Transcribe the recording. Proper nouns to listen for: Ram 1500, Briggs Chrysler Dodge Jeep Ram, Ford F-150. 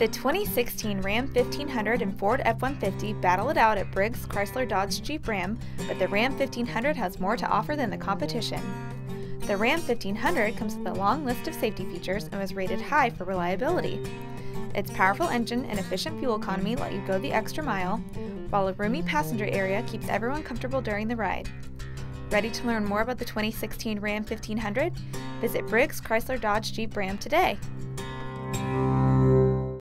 The 2016 Ram 1500 and Ford F-150 battle it out at Briggs Chrysler Dodge Jeep Ram, but the Ram 1500 has more to offer than the competition. The Ram 1500 comes with a long list of safety features and was rated high for reliability. Its powerful engine and efficient fuel economy let you go the extra mile, while a roomy passenger area keeps everyone comfortable during the ride. Ready to learn more about the 2016 Ram 1500? Visit Briggs Chrysler Dodge Jeep Ram today.